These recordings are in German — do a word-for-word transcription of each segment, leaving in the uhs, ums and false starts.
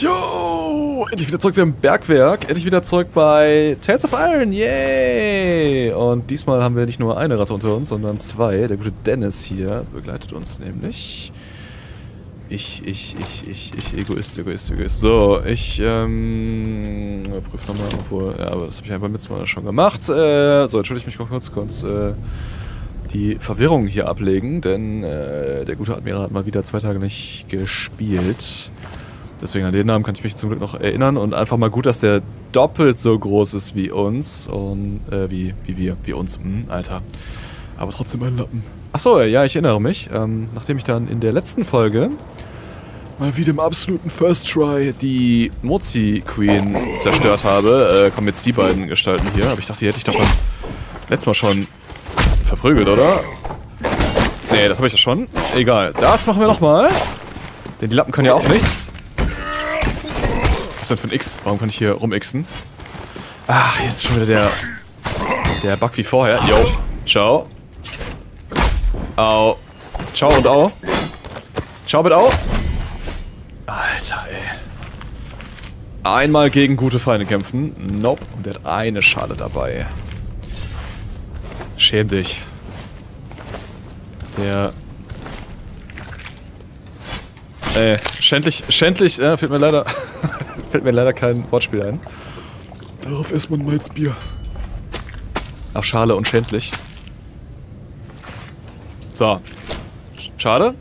Yo! Endlich wieder zurück zu dem Bergwerk. Endlich wieder zurück bei Tales of Iron. Yay! Und diesmal haben wir nicht nur eine Ratte unter uns, sondern zwei. Der gute Dennis hier begleitet uns nämlich. Ich, ich, ich, ich, ich, Egoist, Egoist, Egoist. So, ich, ähm... prüf nochmal, obwohl... Ja, aber das habe ich einfach mit mal schon gemacht. Äh, so, entschuldige mich kurz, kurz, äh... die Verwirrung hier ablegen, denn äh, der gute Admiral hat mal wieder zwei Tage nicht gespielt. Deswegen an den Namen kann ich mich zum Glück noch erinnern und einfach mal gut, dass der doppelt so groß ist wie uns und äh, wie, wie wir, wie uns, hm, Alter. Aber trotzdem ein Lappen. Achso, ja, ich erinnere mich, ähm, nachdem ich dann in der letzten Folge mal wieder im absoluten First Try die Mozi-Queen zerstört habe, äh, kommen jetzt die beiden Gestalten hier, aber ich dachte, die hätte ich doch beim letzten Mal schon verprügelt, oder? Nee, das habe ich ja schon. Egal. Das machen wir nochmal. Denn die Lappen können ja auch nichts. Was ist denn für ein X? Warum kann ich hier rumixen? Ach, jetzt schon wieder der... Der Bug wie vorher. Jo. Ciao. Au. Ciao und au. Ciao mit au. Alter, ey. Einmal gegen gute Feinde kämpfen. Nope. Und der hat eine Schale dabei. Schäm dich. Der... Äh, schändlich, schändlich, äh, fällt mir leider... fällt mir leider kein Wortspiel ein. Darauf erstmal ein Malzbier. Auf Schale und schändlich. So. Schade.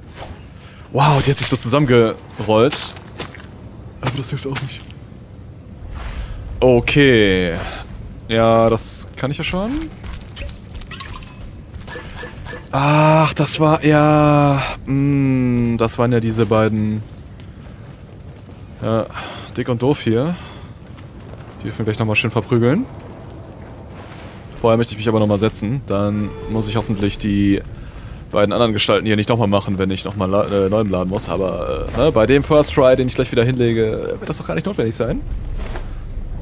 Wow, die hat sich so zusammengerollt. Aber das hilft auch nicht. Okay. Ja, das kann ich ja schon. Ach, das war ja... Mh, das waren ja diese beiden... Ja, dick und doof hier. Die dürfen wir gleich nochmal schön verprügeln. Vorher möchte ich mich aber nochmal setzen. Dann muss ich hoffentlich die beiden anderen Gestalten hier nicht nochmal machen, wenn ich nochmal äh, neu laden muss. Aber äh, ne, bei dem First Try, den ich gleich wieder hinlege, wird das doch gar nicht notwendig sein.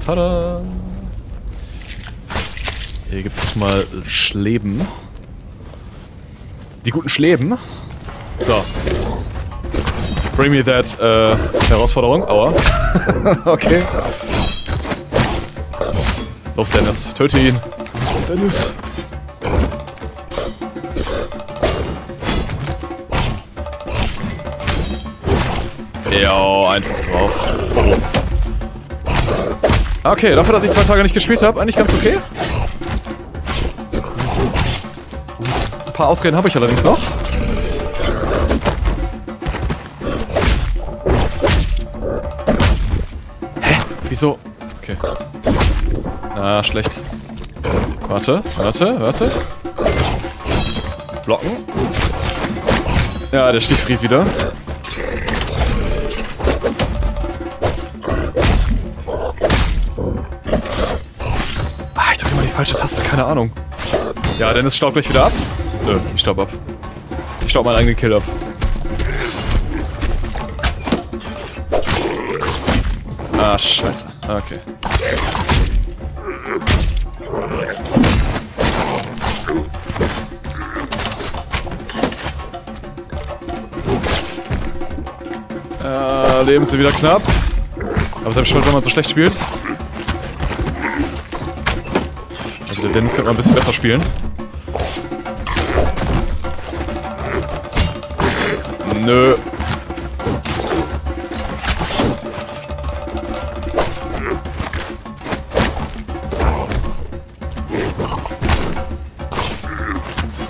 Tada! Hier gibt es mal Schleben. Die guten Schleben. So. Bring me that, äh, Herausforderung. Aua. Okay. Los, Dennis. Töte ihn. Dennis. Ja, einfach drauf. Okay, dafür, dass ich zwei Tage nicht gespielt habe, eigentlich ganz okay. Ein paar Ausreden habe ich allerdings noch. Hä? Wieso? Okay. Na, schlecht. Warte, warte, warte. Blocken. Ja, der Stiefried wieder. Ah, ich drücke immer die falsche Taste, keine Ahnung. Ja, Dennis staubt gleich wieder ab. Nö, ich staub ab. Ich staub meinen eigenen Kill ab. Ah, scheiße. Okay. Äh, Leben ist wieder knapp. Aber das habe ich schon, wenn man so schlecht spielt. Also der Dennis könnte mal ein bisschen besser spielen. Nö.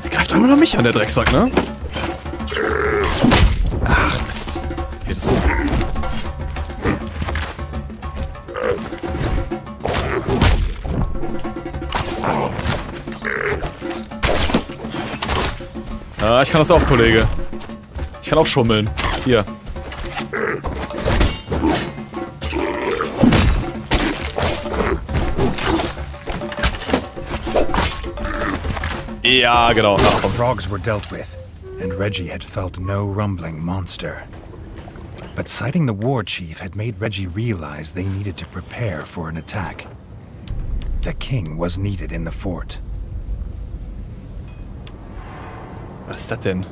Er greift immer noch mich an, der Drecksack, ne? Ach, Mist. Hier, das oben. Ah, ich kann das auch, Kollege. Ich kann auch schummeln. Hier. Ja, genau. The frogs were dealt with, and Reggie had felt no rumbling monster. But sighting the war chief had made Reggie realize they needed to prepare for an attack. The king was needed in the fort. Was ist das denn?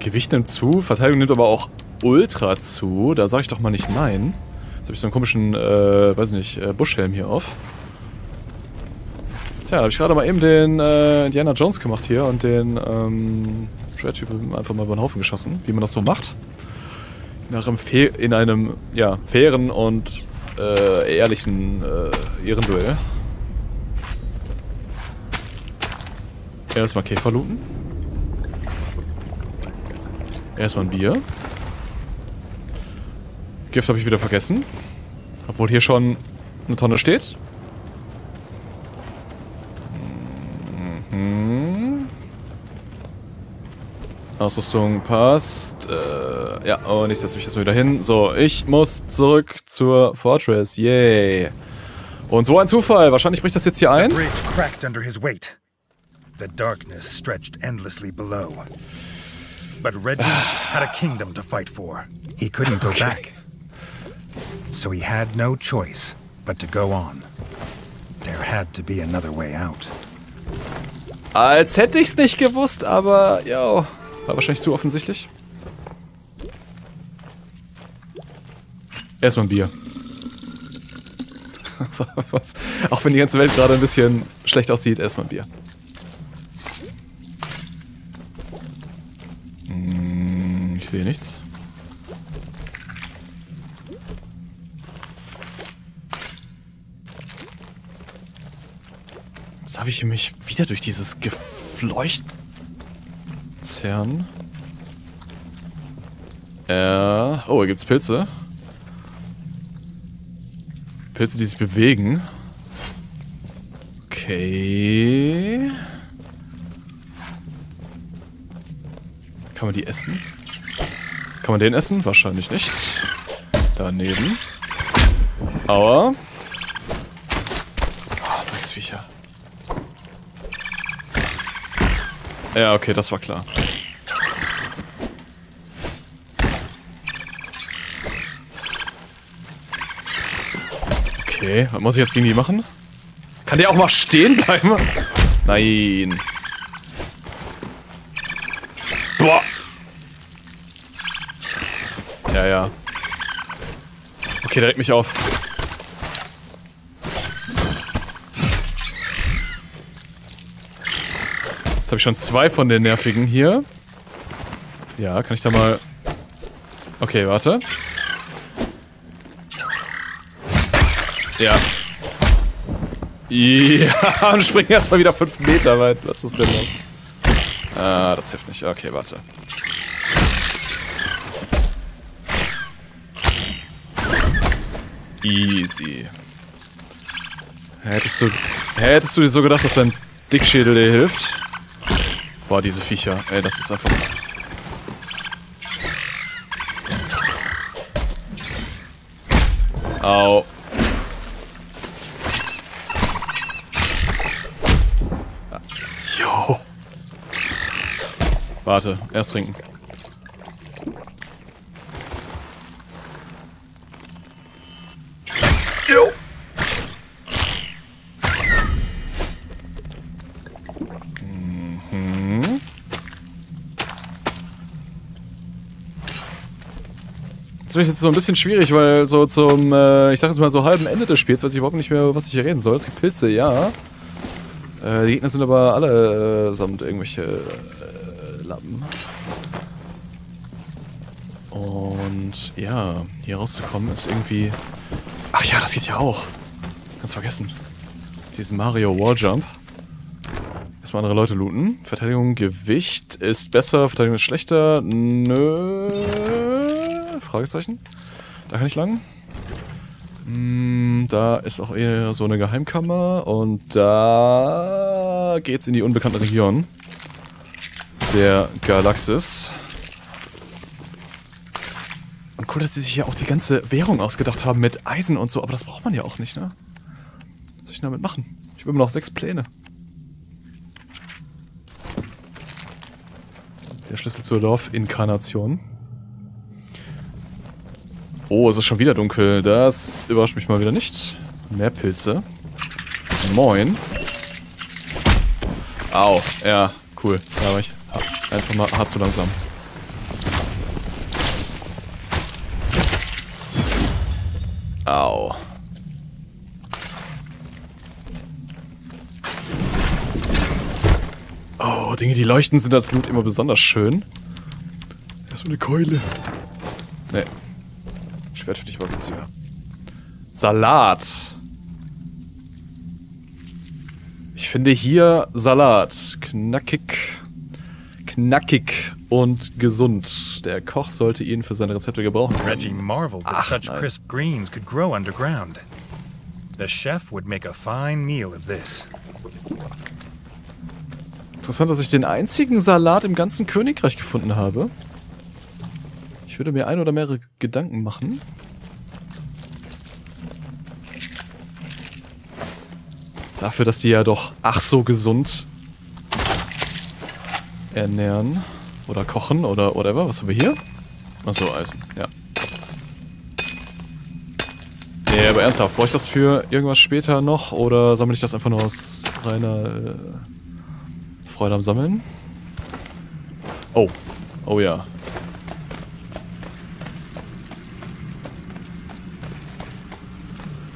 Gewicht nimmt zu, Verteidigung nimmt aber auch ultra zu. Da sag ich doch mal nicht nein. Jetzt habe ich so einen komischen, äh, weiß nicht, äh, Buschhelm hier auf. Tja, da habe ich gerade mal eben den äh, Indiana Jones gemacht hier und den ähm, Schwerttypen einfach mal über den Haufen geschossen, wie man das so macht. Nach einem Fe in einem, ja, fairen und äh, ehrlichen äh, Ehrenduell. Erstmal Käfer looten. Erstmal ein Bier. Gift habe ich wieder vergessen. Obwohl hier schon eine Tonne steht. Mhm. Ausrüstung passt. Äh, ja, und ich setze mich jetzt mal wieder hin. So, ich muss zurück zur Fortress. Yay. Und so ein Zufall. Wahrscheinlich bricht das jetzt hier ein. The darkness stretched endlessly below. But Reggie had a kingdom to fight for. He couldn't go okay. back. So he had no choice but to go on. There had to be another way out. Als hätte ich's nicht gewusst, aber ja, war wahrscheinlich zu offensichtlich. Erstmal ein Bier. Was? Auch wenn die ganze Welt gerade ein bisschen schlecht aussieht, erstmal ein Bier. Ich sehe nichts. Jetzt habe ich mich wieder durch dieses Gefleucht zerren. Äh, oh, hier gibt's Pilze. Pilze, die sich bewegen. Okay. Kann man die essen? Kann man den essen? Wahrscheinlich nicht. Daneben. Aua. Oh, Drecksviecher. Ja, okay, das war klar. Okay, was muss ich jetzt gegen die machen? Kann der auch mal stehen bleiben? Nein. Boah. Ja, ja. Okay, der regt mich auf. Jetzt habe ich schon zwei von den nervigen hier. Ja, kann ich da mal... Okay, warte. Ja. Ja, und springen erstmal wieder fünf Meter weit. Was ist denn das? Ah, das hilft nicht. Okay, warte. Easy. Hättest du, hättest du dir so gedacht, dass dein Dickschädel dir hilft? Boah, diese Viecher. Ey, das ist einfach... Au. Jo. Warte, erst trinken. Das ist jetzt so ein bisschen schwierig, weil so zum, äh, ich sag jetzt mal so halben Ende des Spiels, weiß ich überhaupt nicht mehr, was ich hier reden soll. Es gibt Pilze, ja. Äh, die Gegner sind aber alle äh, samt irgendwelche äh, Lappen. Und ja, hier rauszukommen ist irgendwie... Ach ja, das geht ja auch. Ganz vergessen. Diesen Mario Walljump. Erstmal andere Leute looten. Verteidigung, Gewicht ist besser, Verteidigung ist schlechter. Nö... Fragezeichen. Da kann ich lang. Mm, da ist auch eher so eine Geheimkammer und da geht's in die unbekannte Region der Galaxis. Und cool, dass sie sich ja auch die ganze Währung ausgedacht haben mit Eisen und so, aber das braucht man ja auch nicht, ne? Was soll ich damit machen? Ich habe immer noch sechs Pläne. Der Schlüssel zur Dorfinkarnation. Oh, es ist schon wieder dunkel. Das überrascht mich mal wieder nicht. Mehr Pilze. Moin. Au. Ja, cool. Da war ich einfach mal hart zu langsam. Au. Oh, Dinge, die leuchten, sind als Loot immer besonders schön. Erstmal eine Keule. Nee. Schwert für dich mal witziger. Salat. Ich finde hier Salat. Knackig. Knackig und gesund. Der Koch sollte ihn für seine Rezepte gebrauchen. Reggie marveled that such crisp greens could grow underground. The chef would make a fine meal of this. Interessant, dass ich den einzigen Salat im ganzen Königreich gefunden habe. Ich würde mir ein oder mehrere Gedanken machen. Dafür, dass die ja doch ach so gesund ernähren. Oder kochen oder whatever. Was haben wir hier? Achso, Eisen. Ja. Nee, aber ernsthaft. Brauche ich das für irgendwas später noch? Oder sammle ich das einfach nur aus reiner... Äh Freude am Sammeln. Oh. Oh ja.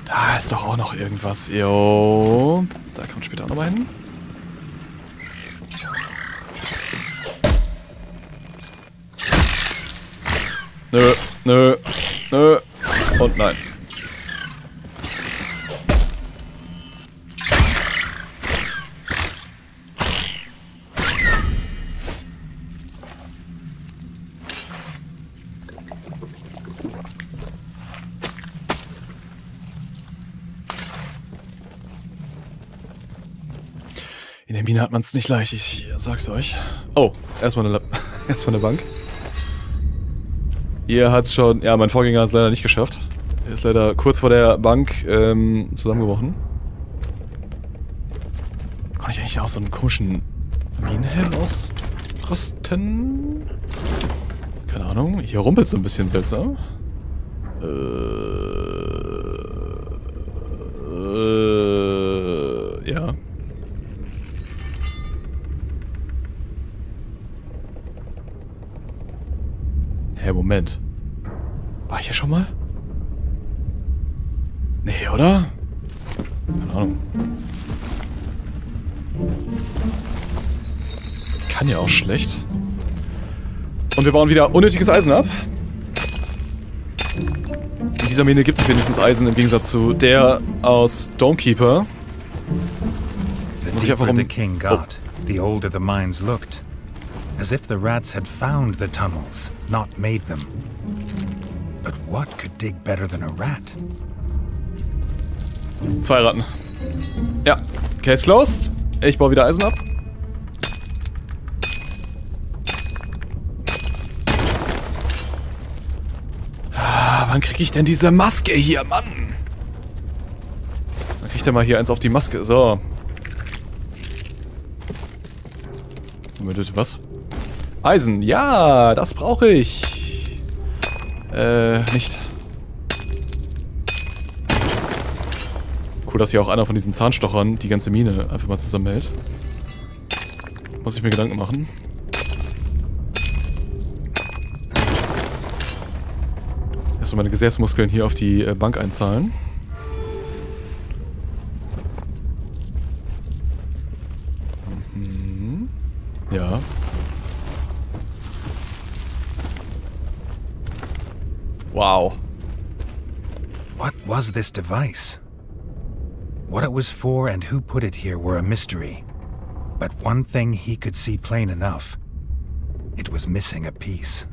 Da ist doch auch noch irgendwas. Jo. Da kommt später auch noch mal hin. Nö. Nö. Nö. Und nein. Hat man es nicht leicht, ich sag's euch. Oh, erstmal eine, erstmal eine Bank. Ihr hat's schon, ja, mein Vorgänger hat es leider nicht geschafft. Er ist leider kurz vor der Bank ähm, zusammengebrochen. Kann ich eigentlich auch so einen komischen Minenhelm ausrüsten? Keine Ahnung, hier rumpelt so ein bisschen seltsam. Äh, äh, ja. Moment. War ich hier schon mal? Nee, oder? Keine Ahnung. Kann ja auch schlecht. Und wir bauen wieder unnötiges Eisen ab. In dieser Mine gibt es wenigstens Eisen im Gegensatz zu der aus Domekeeper. Muss ich einfach um... Oh. The older the mines looked. As if the rats had found the tunnels, not made them. But what could dig better than a rat? Zwei Ratten. Ja, Case closed. Ich baue wieder Eisen ab. Ah, wann kriege ich denn diese Maske hier, Mann? Dann kriegt er mal hier eins auf die Maske. So. Moment, was? Eisen, ja, das brauche ich. Äh, nicht. Cool, dass hier auch einer von diesen Zahnstochern die ganze Mine einfach mal zusammenhält. Muss ich mir Gedanken machen. Erstmal meine Gesäßmuskeln hier auf die Bank einzahlen. Mhm. Ja. Wow. What was this device? What it was for and who put it here were a mystery. But one thing he could see plain enough. It was missing a piece.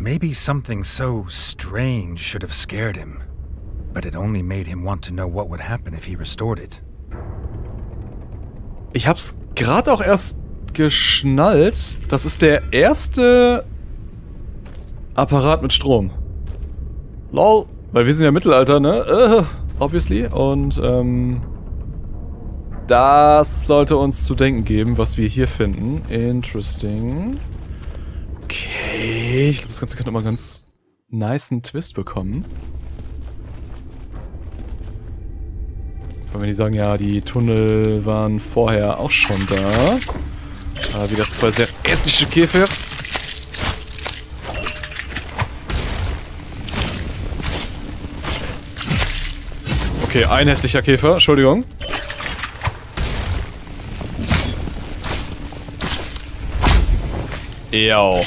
Maybe something so strange should have scared him. But it only made him want to know what would happen if he restored it. Ich hab's gerade auch erst geschnallt. Das ist der erste Apparat mit Strom. Lol, weil wir sind ja im Mittelalter, ne? Uh, obviously. Und, ähm... das sollte uns zu denken geben, was wir hier finden. Interesting. Okay, ich glaube, das Ganze könnte mal einen ganz niceen Twist bekommen. Weil wenn die sagen, ja, die Tunnel waren vorher auch schon da. Da wieder zwei sehr ästliche Käfer. Okay, ein hässlicher Käfer. Entschuldigung. Ja.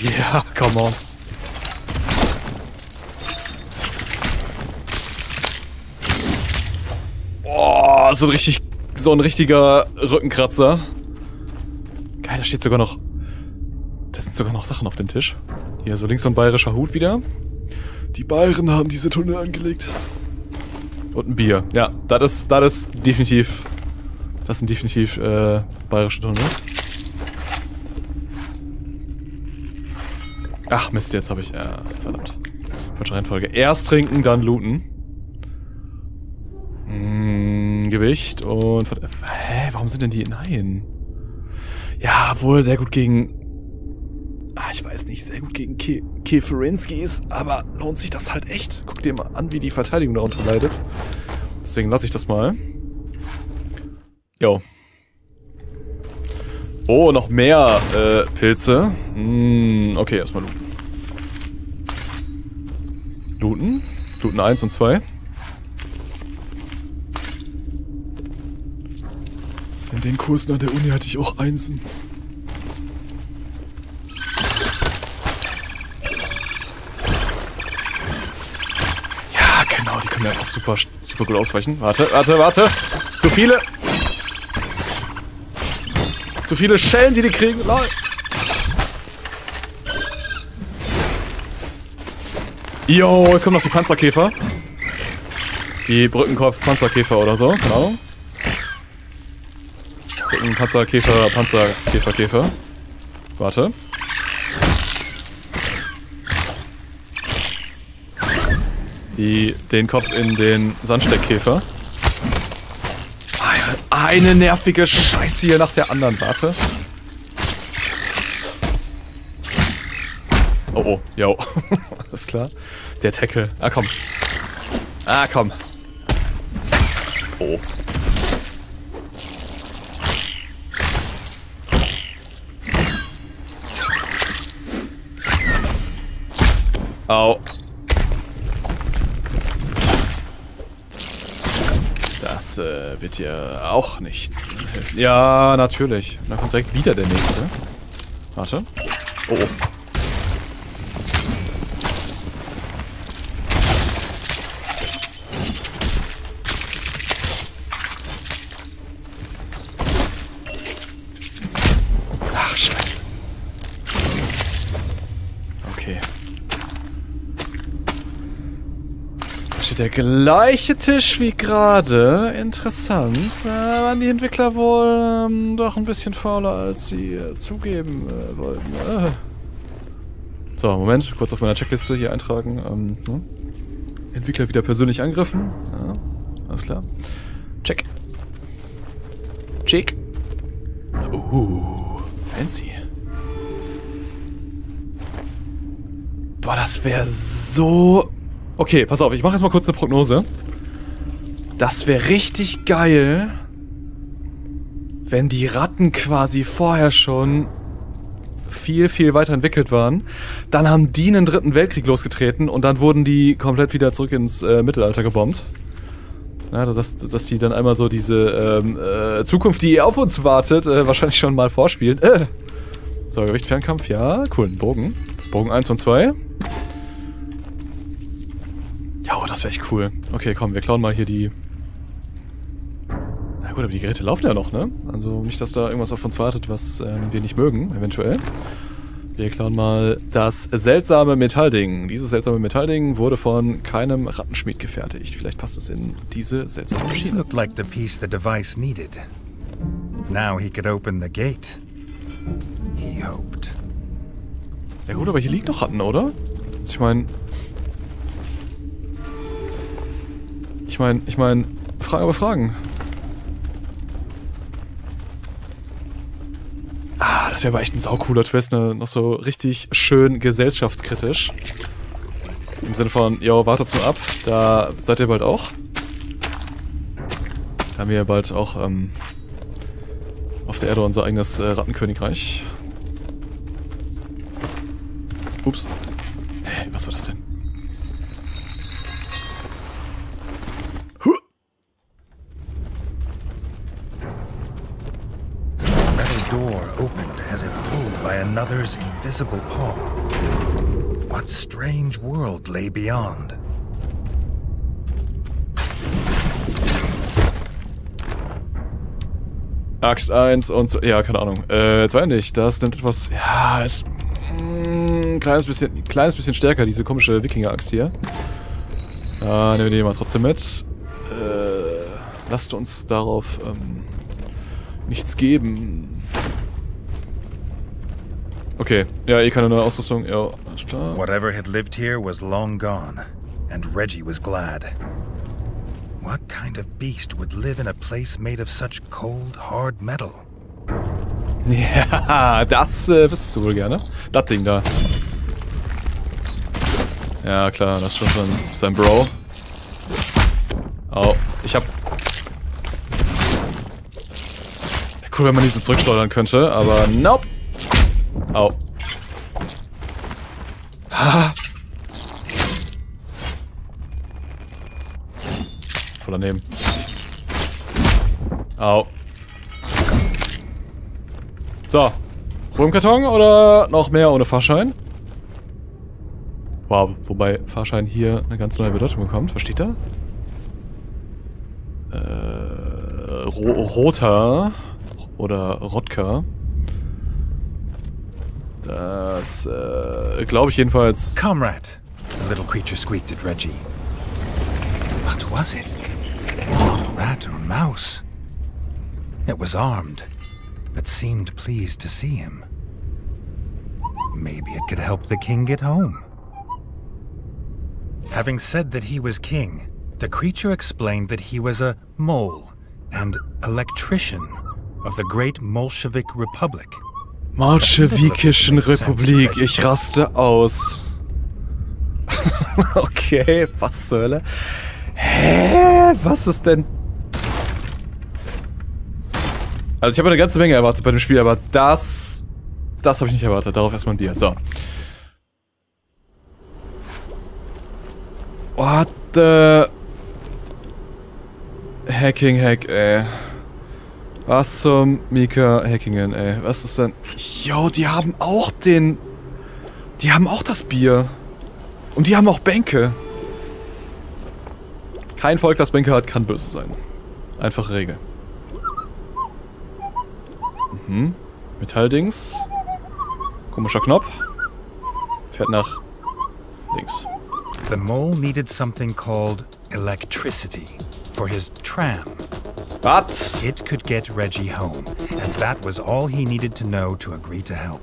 Ja, come on. Oh, so ein richtig, so ein richtiger Rückenkratzer. Geil, da steht sogar noch... Da sind sogar noch Sachen auf dem Tisch. Hier, so links so ein bayerischer Hut wieder. Die Bayern haben diese Tunnel angelegt. Und ein Bier. Ja, das ist, das ist definitiv... Das sind definitiv äh, bayerische Tunnel. Ach Mist, jetzt habe ich... Äh, verdammt. Falsche Reihenfolge. Erst trinken, dann looten. Hm, Gewicht und... Hä, warum sind denn die... Nein. Ja, wohl sehr gut gegen... Ah, ich weiß nicht, sehr gut gegen Ke Keferinskis, aber lohnt sich das halt echt? Guck dir mal an, wie die Verteidigung darunter leidet. Deswegen lasse ich das mal. Jo. Oh, noch mehr äh, Pilze. Mm, okay, erstmal looten. Looten. Looten eins und zwei. In den Kursen an der Uni hatte ich auch Einsen. Ja, genau, die können wir einfach super, super gut ausweichen. Warte, warte, warte. Zu viele. Zu viele Schellen, die die kriegen. Lol. Jo, jetzt kommen noch die Panzerkäfer. Die Brückenkopf-Panzerkäfer oder so, keine Ahnung. Brückenpanzerkäfer, Panzerkäfer, Käfer. Warte. Die, den Kopf in den Sandsteckkäfer. Eine nervige Scheiße hier nach der anderen. Warte. Oh, oh. Jo. Alles klar. Der Tackle. Ah, komm. Ah, komm. Oh. Au. Das äh, wird dir auch nichts helfen. Ja, natürlich. Und dann kommt direkt wieder der nächste. Warte. Oh, oh. Ach, Scheiße. Okay. Der gleiche Tisch wie gerade. Interessant. Äh, waren die Entwickler wohl ähm, doch ein bisschen fauler, als sie äh, zugeben äh, wollten. Äh. So, Moment. Kurz auf meiner Checkliste hier eintragen. Ähm, ne? Entwickler wieder persönlich angriffen. Ja, alles klar. Check. Check. Uh, fancy. Boah, das wäre so... Okay, pass auf, ich mache jetzt mal kurz eine Prognose. Das wäre richtig geil, wenn die Ratten quasi vorher schon viel, viel weiter entwickelt waren. Dann haben die einen dritten Weltkrieg losgetreten und dann wurden die komplett wieder zurück ins äh, Mittelalter gebombt. Ja, dass, dass die dann einmal so diese ähm, äh, Zukunft, die auf uns wartet, äh, wahrscheinlich schon mal vorspielen. Äh. So, Gewicht, Fernkampf, ja, cool, Bogen. Bogen eins und zwei. Ja, das wäre echt cool. Okay, komm, wir klauen mal hier die... Na gut, aber die Geräte laufen ja noch, ne? Also nicht, dass da irgendwas auf uns wartet, was ähm, wir nicht mögen, eventuell. Wir klauen mal das seltsame Metallding. Dieses seltsame Metallding wurde von keinem Rattenschmied gefertigt. Vielleicht passt es in diese seltsame Maschine. This looked like the piece the device needed. Now he could open the gate. He hoped. Ja gut, aber hier liegen noch Ratten, oder? Ich meine... Ich meine, ich meine, Fragen über Fragen. Ah, das wäre aber echt ein saucooler Twist, ne? Noch so richtig schön gesellschaftskritisch. Im Sinne von, yo, wartet's mal ab, da seid ihr bald auch. Da haben wir ja bald auch ähm, auf der Erde unser eigenes äh, Rattenkönigreich. Ups. Hey, was war das denn? door opened as if pulled by another's invisible paw. What strange world lay beyond? Axt eins und so, ja, keine Ahnung. Äh, zwei nicht. Das nimmt etwas. Ja, ist ein kleines bisschen, kleines bisschen stärker, diese komische Wikinger-Axt hier. Äh, nehmen wir die mal trotzdem mit. Äh, lasst uns darauf ähm, nichts geben. Okay, ja, eh keine neue Ausrüstung. Ja, alles klar. Whatever had lived here was long gone, and Reggie was glad. What kind of beast would live in a place made of such cold, hard metal? Ja, das äh, wüsstest du wohl gerne. Das Ding da. Ja, klar, das ist schon sein, sein Bro. Oh, ich hab... Wäre cool, wenn man diesen zurücksteuern könnte, aber nope. Au. Ha. Daneben. Au. So. Rumkarton oder noch mehr ohne Fahrschein? Wow, wobei Fahrschein hier eine ganz neue Bedeutung bekommt. Was steht da? Äh, ro roter oder Rotka. Das äh, glaube ich jedenfalls. Comrade. The little creature squeaked at Reggie. What was it? Rat or mouse? It was armed, but seemed pleased to see him. Maybe it could help the king get home. Having said that he was king, the creature explained that he was a mole and electrician of the great Bolshevik Republic. Malschewikischen Republik, ich raste aus. Okay, was zur Hölle? Hä? Was ist denn? Also ich habe eine ganze Menge erwartet bei dem Spiel, aber das... Das habe ich nicht erwartet. Darauf erstmal ein Bier. So. What the... Hacking Hack, ey. Was zum Mika Hackingen, ey. Was ist denn... Yo, die haben auch den... Die haben auch das Bier. Und die haben auch Bänke. Kein Volk, das Bänke hat, kann böse sein. Einfache Regel. Mhm. Metalldings. Komischer Knopf. Fährt nach links. The mole needed something called electricity for his tram. But it could get Reggie home, and that was all he needed to know to agree to help.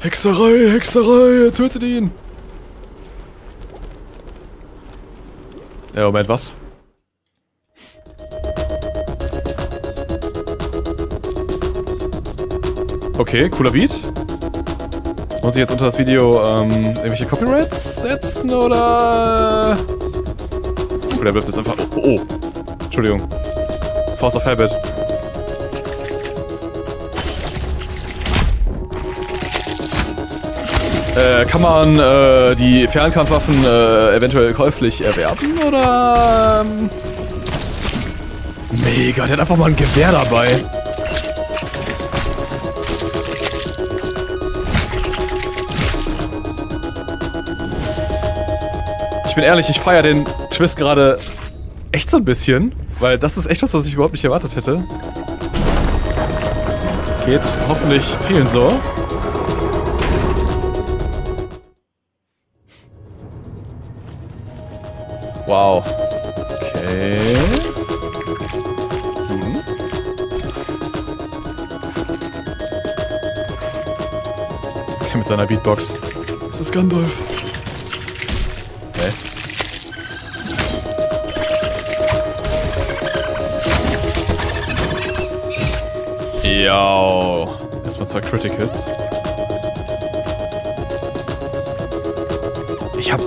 Hexerei, Hexerei, tötet ihn! Ja, Moment, was? Okay, cooler Beat. Muss ich jetzt unter das Video ähm, irgendwelche Copyrights setzen, oder? Oder bleibt das einfach... Oh, oh. Entschuldigung. Force of Habit. Äh, kann man äh, die Fernkampfwaffen äh, eventuell käuflich erwerben, oder? Mega, der hat einfach mal ein Gewehr dabei. Ich bin ehrlich, ich feiere den Twist gerade echt so ein bisschen, weil das ist echt was, was ich überhaupt nicht erwartet hätte. Geht hoffentlich vielen so. Wow. Okay. Hm. Der mit seiner Beatbox. Das ist Gandalf. Okay. Ja. Erstmal zwei Criticals. Ich hab...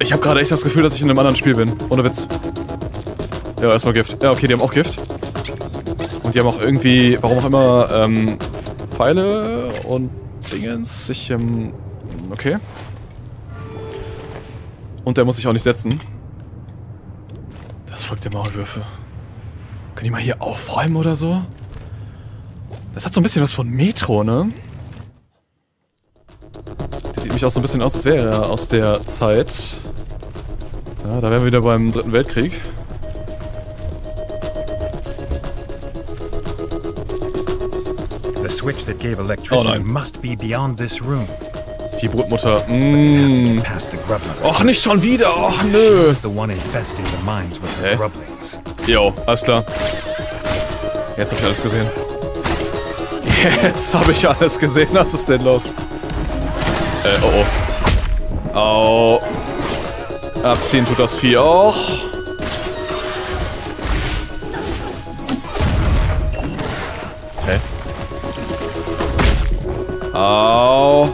Ich habe gerade echt das Gefühl, dass ich in einem anderen Spiel bin. Ohne Witz. Ja, erstmal Gift. Ja, okay, die haben auch Gift. Und die haben auch irgendwie, warum auch immer, ähm, Pfeile und Dingens. Ich, ähm, okay. Und der muss sich auch nicht setzen. Das folgt der Maulwürfe. Können die mal hier aufräumen oder so? Das hat so ein bisschen was von Metro, ne? Der sieht mich auch so ein bisschen aus, als wäre er aus der Zeit. Ja, da wären wir wieder beim Dritten Weltkrieg. Oh nein. Die Brutmutter. Mm. Och, nicht schon wieder. Och, nö. Hey. Jo, alles klar. Jetzt hab ich alles gesehen. Jetzt hab ich alles gesehen. Was ist denn los? Äh, oh oh. Au. Abziehen tut das Vieh auch. Hä? Okay. Au.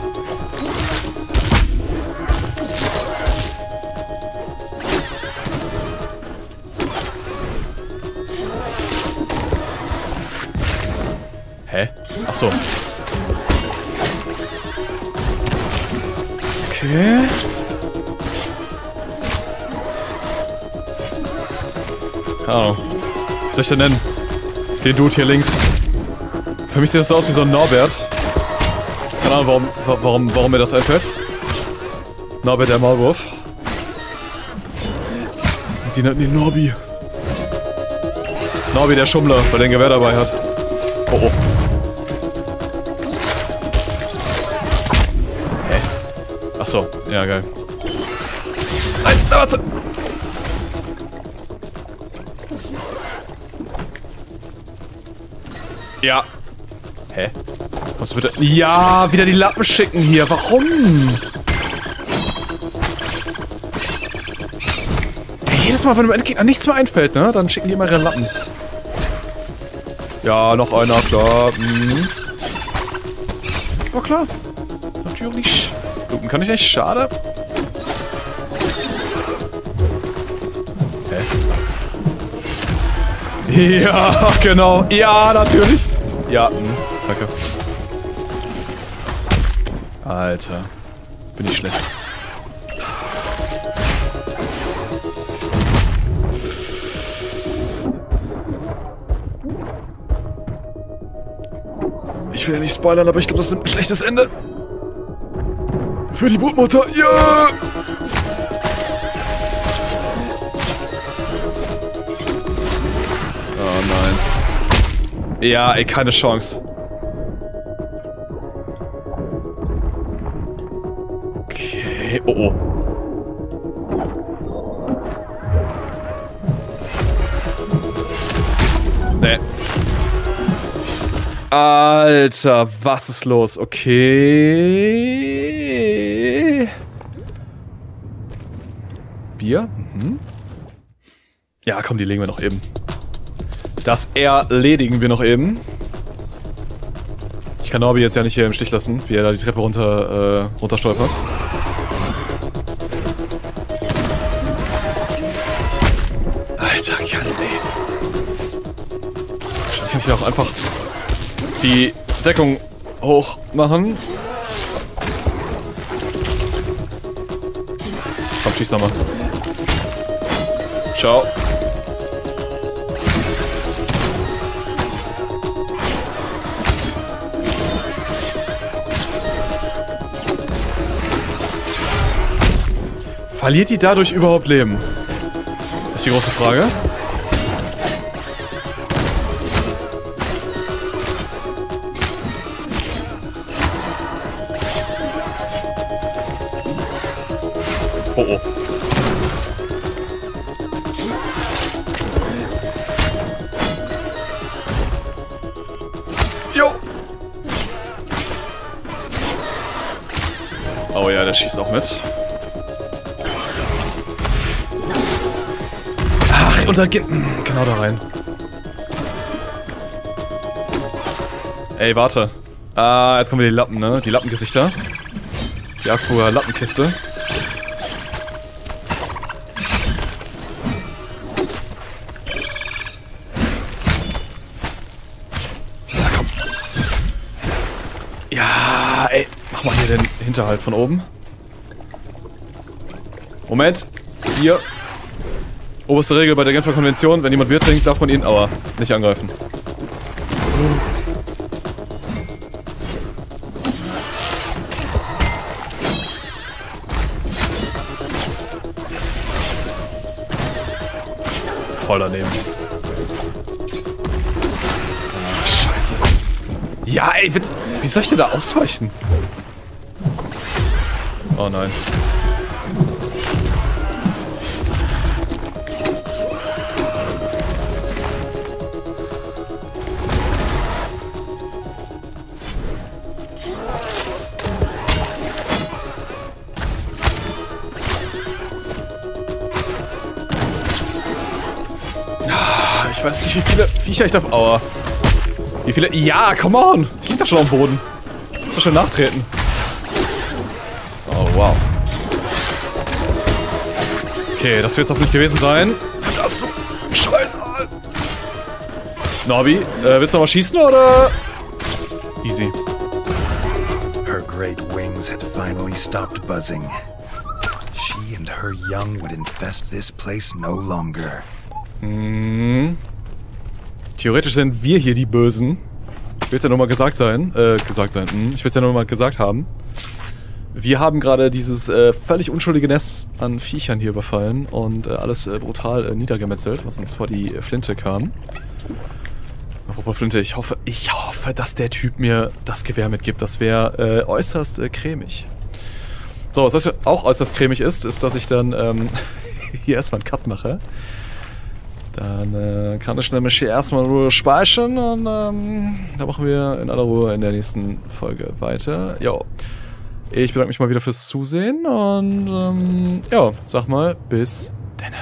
Hä? Ach so. Okay. Keine Ahnung. Was soll ich denn nennen? Den Dude hier links. Für mich sieht das so aus wie so ein Norbert. Keine Ahnung, warum, warum, warum mir das einfällt. Norbert der Maulwurf. Sie nannten ihn Norbi. Norbi der Schummler, weil er ein Gewehr dabei hat. Oh oh. Hä? Achso, ja geil. Nein, warte! Ja. Hä? Musst du bitte. Ja, wieder die Lappen schicken hier. Warum? Ja, jedes Mal, wenn dem Endgegner nichts mehr einfällt, ne? Dann schicken die immer ihre Lappen. Ja, noch einer, klar. Mhm. Oh, klar. Natürlich. Lupen kann ich nicht. Schade. Hä? Ja, genau. Ja, natürlich. Ja, mhm. Danke. Alter. Bin ich schlecht. Ich will ja nicht spoilern, aber ich glaube, das ist ein schlechtes Ende. Für die Brutmutter. Ja! Yeah! Oh nein. Ja, ey, keine Chance. Okay. Oh oh. Nee. Alter, was ist los? Okay. Bier? Mhm. Ja, komm, die legen wir noch eben. Das erledigen wir noch eben. Ich kann Norbi jetzt ja nicht hier im Stich lassen, wie er da die Treppe runter, äh, runter stolpert. Alter, kann nicht. Ich kann hier auch einfach die Deckung hoch machen. Komm, schieß nochmal. Ciao. Verliert die dadurch überhaupt Leben? Ist die große Frage. Oh oh. Jo! Oh ja, der schießt auch mit. Ach, und da geht... Genau da rein. Ey, warte. Ah, jetzt kommen wir die Lappen, ne? Die Lappengesichter. Die Augsburger Lappenkiste. Den Hinterhalt von oben. Moment. Hier. Oberste Regel bei der Genfer Konvention. Wenn jemand Bier trinkt, darf man ihn aber nicht angreifen. voll daneben. Ah, scheiße. Ja, ey, wie soll ich denn da ausweichen? Oh nein. Ich weiß nicht, wie viele Viecher ich darf. Aua. Wie viele. Ja, come on! Ich lieg da schon am Boden. Ich muss doch schon nachtreten. Oh, wow. Okay, das wird es nicht gewesen sein. Das so. Scheiße! Norbi, äh, willst du nochmal schießen oder? Easy. Her great wings had finally stopped buzzing. She and her young would infest this place no longer. Hm. Theoretisch sind wir hier die Bösen. Ich will es ja nochmal gesagt sein. Äh, gesagt sein. Hm. Ich will es ja nochmal gesagt haben. Wir haben gerade dieses äh, völlig unschuldige Nest an Viechern hier überfallen und äh, alles äh, brutal äh, niedergemetzelt, was uns vor die äh, Flinte kam. Apropos Flinte, ich hoffe, ich hoffe, dass der Typ mir das Gewehr mitgibt. Das wäre äh, äußerst äh, cremig. So, was auch äußerst cremig ist, ist, dass ich dann ähm, hier erstmal einen Cut mache. Dann äh, kann ich nämlich hier erstmal in Ruhe speichern und ähm, da machen wir in aller Ruhe in der nächsten Folge weiter. Jo. Ich bedanke mich mal wieder fürs Zusehen und ähm, ja, sag mal, bis dann.